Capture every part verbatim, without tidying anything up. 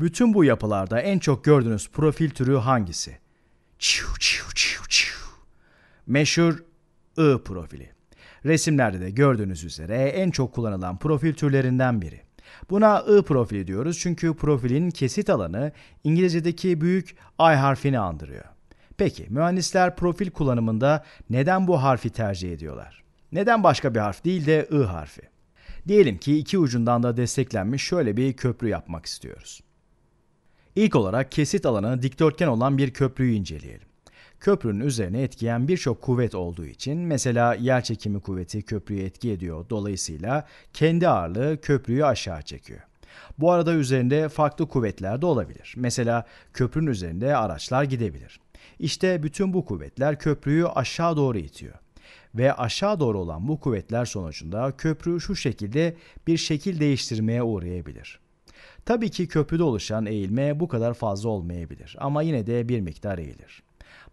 Bütün bu yapılarda en çok gördüğünüz profil türü hangisi? Çiu çiu çiu çiu. Meşhur I profili. Resimlerde de gördüğünüz üzere en çok kullanılan profil türlerinden biri. Buna I profili diyoruz çünkü profilin kesit alanı İngilizce'deki büyük I harfini andırıyor. Peki mühendisler profil kullanımında neden bu harfi tercih ediyorlar? Neden başka bir harf değil de I harfi? Diyelim ki iki ucundan da desteklenmiş şöyle bir köprü yapmak istiyoruz. İlk olarak kesit alanı dikdörtgen olan bir köprüyü inceleyelim. Köprünün üzerine etkileyen birçok kuvvet olduğu için mesela yer çekimi kuvveti köprüye etki ediyor. Dolayısıyla kendi ağırlığı köprüyü aşağı çekiyor. Bu arada üzerinde farklı kuvvetler de olabilir. Mesela köprünün üzerinde araçlar gidebilir. İşte bütün bu kuvvetler köprüyü aşağı doğru itiyor. Ve aşağı doğru olan bu kuvvetler sonucunda köprü şu şekilde bir şekil değiştirmeye uğrayabilir. Tabii ki köprüde oluşan eğilme bu kadar fazla olmayabilir ama yine de bir miktar eğilir.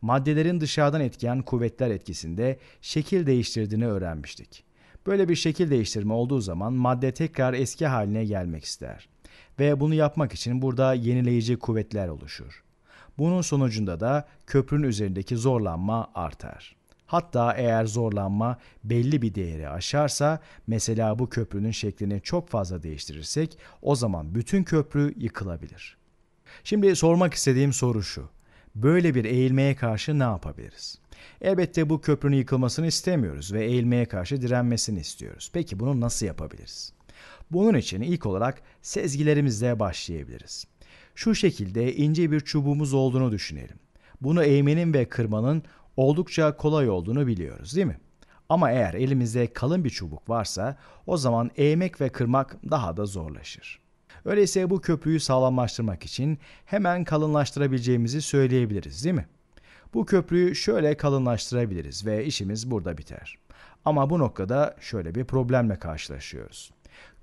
Maddelerin dışarıdan etkileyen kuvvetler etkisinde şekil değiştirdiğini öğrenmiştik. Böyle bir şekil değiştirme olduğu zaman madde tekrar eski haline gelmek ister. Ve bunu yapmak için burada yenileyici kuvvetler oluşur. Bunun sonucunda da köprünün üzerindeki zorlanma artar. Hatta eğer zorlanma belli bir değeri aşarsa, mesela bu köprünün şeklini çok fazla değiştirirsek, o zaman bütün köprü yıkılabilir. Şimdi sormak istediğim soru şu. Böyle bir eğilmeye karşı ne yapabiliriz? Elbette bu köprünün yıkılmasını istemiyoruz ve eğilmeye karşı direnmesini istiyoruz. Peki bunu nasıl yapabiliriz? Bunun için ilk olarak sezgilerimizle başlayabiliriz. Şu şekilde ince bir çubuğumuz olduğunu düşünelim. Bunu eğmenin ve kırmanın oldukça kolay olduğunu biliyoruz, değil mi? Ama eğer elimizde kalın bir çubuk varsa o zaman eğmek ve kırmak daha da zorlaşır. Öyleyse bu köprüyü sağlamlaştırmak için hemen kalınlaştırabileceğimizi söyleyebiliriz, değil mi? Bu köprüyü şöyle kalınlaştırabiliriz ve işimiz burada biter. Ama bu noktada şöyle bir problemle karşılaşıyoruz.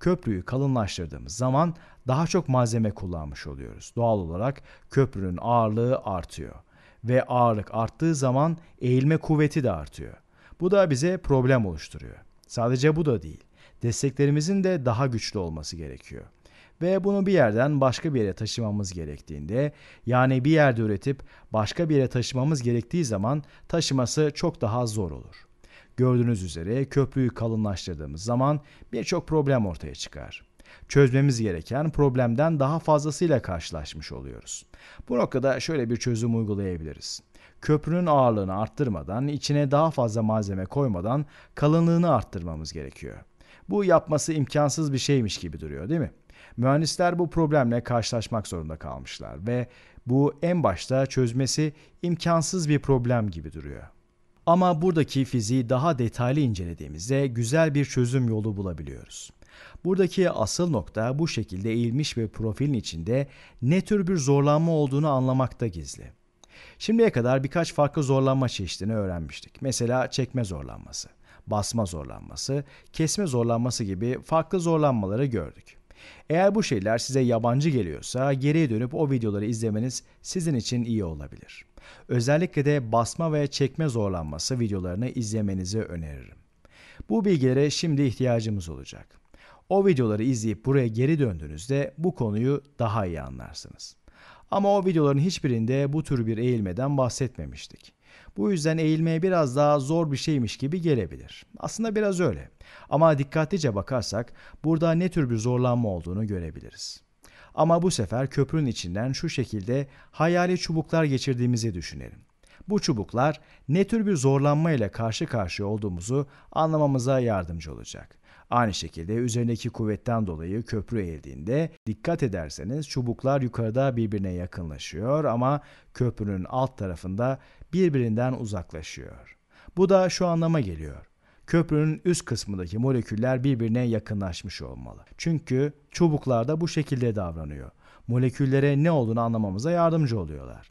Köprüyü kalınlaştırdığımız zaman daha çok malzeme kullanmış oluyoruz. Doğal olarak köprünün ağırlığı artıyor. Ve ağırlık arttığı zaman eğilme kuvveti de artıyor. Bu da bize problem oluşturuyor. Sadece bu da değil. Desteklerimizin de daha güçlü olması gerekiyor. Ve bunu bir yerden başka bir yere taşımamız gerektiğinde, yani bir yerde üretip başka bir yere taşımamız gerektiği zaman taşıması çok daha zor olur. Gördüğünüz üzere köprüyü kalınlaştırdığımız zaman birçok problem ortaya çıkar. Çözmemiz gereken problemden daha fazlasıyla karşılaşmış oluyoruz. Bu noktada şöyle bir çözüm uygulayabiliriz. Köprünün ağırlığını arttırmadan, içine daha fazla malzeme koymadan kalınlığını arttırmamız gerekiyor. Bu yapması imkansız bir şeymiş gibi duruyor, değil mi? Mühendisler bu problemle karşılaşmak zorunda kalmışlar ve bu en başta çözmesi imkansız bir problem gibi duruyor. Ama buradaki fiziği daha detaylı incelediğimizde güzel bir çözüm yolu bulabiliyoruz. Buradaki asıl nokta bu şekilde eğilmiş bir profilin içinde ne tür bir zorlanma olduğunu anlamakta gizli. Şimdiye kadar birkaç farklı zorlanma çeşidini öğrenmiştik. Mesela çekme zorlanması, basma zorlanması, kesme zorlanması gibi farklı zorlanmaları gördük. Eğer bu şeyler size yabancı geliyorsa geriye dönüp o videoları izlemeniz sizin için iyi olabilir. Özellikle de basma ve çekme zorlanması videolarını izlemenizi öneririm. Bu bilgilere şimdi ihtiyacımız olacak. O videoları izleyip buraya geri döndüğünüzde bu konuyu daha iyi anlarsınız. Ama o videoların hiçbirinde bu tür bir eğilmeden bahsetmemiştik. Bu yüzden eğilmeye biraz daha zor bir şeymiş gibi gelebilir. Aslında biraz öyle. Ama dikkatlice bakarsak burada ne tür bir zorlanma olduğunu görebiliriz. Ama bu sefer köprünün içinden şu şekilde hayali çubuklar geçirdiğimizi düşünelim. Bu çubuklar ne tür bir zorlanma ile karşı karşıya olduğumuzu anlamamıza yardımcı olacak. Aynı şekilde üzerindeki kuvvetten dolayı köprü eğildiğinde dikkat ederseniz çubuklar yukarıda birbirine yakınlaşıyor ama köprünün alt tarafında birbirinden uzaklaşıyor. Bu da şu anlama geliyor. Köprünün üst kısmındaki moleküller birbirine yakınlaşmış olmalı. Çünkü çubuklar da bu şekilde davranıyor. Moleküllere ne olduğunu anlamamıza yardımcı oluyorlar.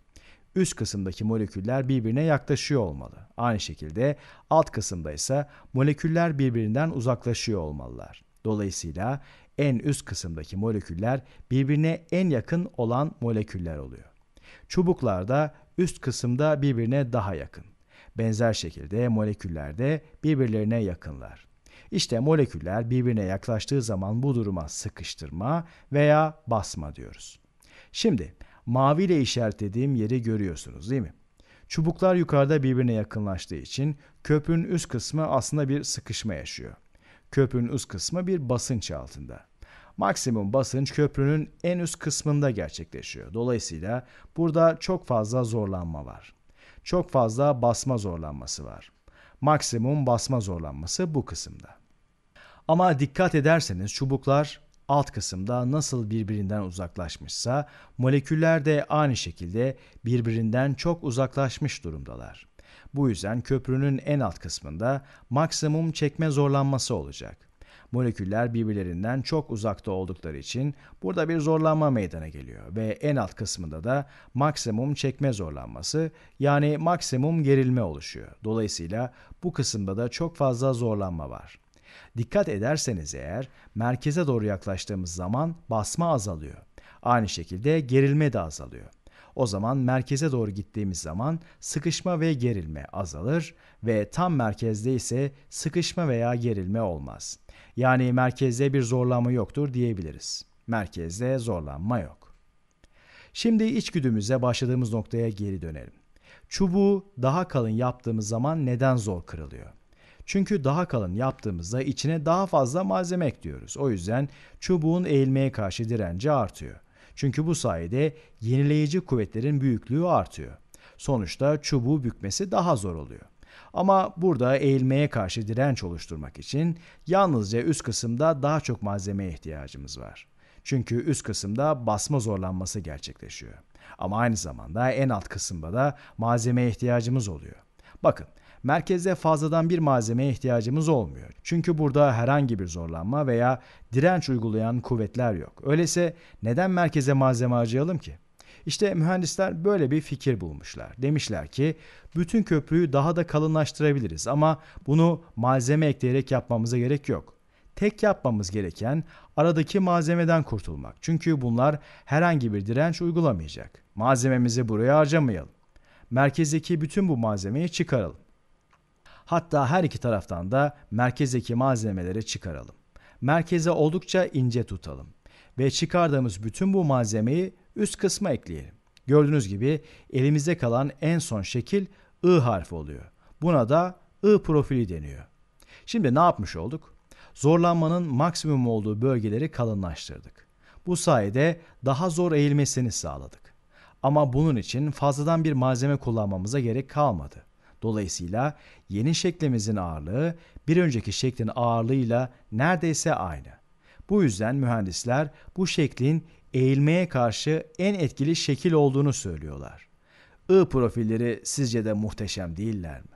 Üst kısımdaki moleküller birbirine yaklaşıyor olmalı. Aynı şekilde alt kısımda ise moleküller birbirinden uzaklaşıyor olmalılar. Dolayısıyla en üst kısımdaki moleküller birbirine en yakın olan moleküller oluyor. Çubuklar da üst kısımda birbirine daha yakın. Benzer şekilde moleküller de birbirlerine yakınlar. İşte moleküller birbirine yaklaştığı zaman bu duruma sıkıştırma veya basma diyoruz. Şimdi maviyle işaretlediğim yeri görüyorsunuz değil mi? Çubuklar yukarıda birbirine yakınlaştığı için köprünün üst kısmı aslında bir sıkışma yaşıyor. Köprünün üst kısmı bir basınç altında. Maksimum basınç köprünün en üst kısmında gerçekleşiyor. Dolayısıyla burada çok fazla zorlanma var. Çok fazla basma zorlanması var. Maksimum basma zorlanması bu kısımda. Ama dikkat ederseniz çubuklar alt kısımda nasıl birbirinden uzaklaşmışsa moleküller de aynı şekilde birbirinden çok uzaklaşmış durumdalar. Bu yüzden köprünün en alt kısmında maksimum çekme zorlanması olacak. Moleküller birbirlerinden çok uzakta oldukları için burada bir zorlanma meydana geliyor ve en alt kısmında da maksimum çekme zorlanması yani maksimum gerilme oluşuyor. Dolayısıyla bu kısımda da çok fazla zorlanma var. Dikkat ederseniz eğer merkeze doğru yaklaştığımız zaman basma azalıyor. Aynı şekilde gerilme de azalıyor. O zaman merkeze doğru gittiğimiz zaman sıkışma ve gerilme azalır ve tam merkezde ise sıkışma veya gerilme olmaz. Yani merkezde bir zorlanma yoktur diyebiliriz. Merkezde zorlanma yok. Şimdi içgüdümüze başladığımız noktaya geri dönelim. Çubuğu daha kalın yaptığımız zaman neden zor kırılıyor? Çünkü daha kalın yaptığımızda içine daha fazla malzeme ekliyoruz. O yüzden çubuğun eğilmeye karşı direnci artıyor. Çünkü bu sayede yenileyici kuvvetlerin büyüklüğü artıyor. Sonuçta çubuğu bükmesi daha zor oluyor. Ama burada eğilmeye karşı direnç oluşturmak için yalnızca üst kısımda daha çok malzemeye ihtiyacımız var. Çünkü üst kısımda basma zorlanması gerçekleşiyor. Ama aynı zamanda en alt kısımda da malzemeye ihtiyacımız oluyor. Bakın. Merkezde fazladan bir malzemeye ihtiyacımız olmuyor. Çünkü burada herhangi bir zorlanma veya direnç uygulayan kuvvetler yok. Öyleyse neden merkeze malzeme harcayalım ki? İşte mühendisler böyle bir fikir bulmuşlar. Demişler ki bütün köprüyü daha da kalınlaştırabiliriz ama bunu malzeme ekleyerek yapmamıza gerek yok. Tek yapmamız gereken aradaki malzemeden kurtulmak. Çünkü bunlar herhangi bir direnç uygulamayacak. Malzememizi buraya harcamayalım. Merkezdeki bütün bu malzemeyi çıkaralım. Hatta her iki taraftan da merkezdeki malzemeleri çıkaralım. Merkeze oldukça ince tutalım. Ve çıkardığımız bütün bu malzemeyi üst kısma ekleyelim. Gördüğünüz gibi elimizde kalan en son şekil I harfi oluyor. Buna da I profili deniyor. Şimdi ne yapmış olduk? Zorlanmanın maksimum olduğu bölgeleri kalınlaştırdık. Bu sayede daha zor eğilmesini sağladık. Ama bunun için fazladan bir malzeme kullanmamıza gerek kalmadı. Dolayısıyla yeni şeklimizin ağırlığı bir önceki şeklin ağırlığıyla neredeyse aynı. Bu yüzden mühendisler bu şeklin eğilmeye karşı en etkili şekil olduğunu söylüyorlar. I profilleri sizce de muhteşem değiller mi?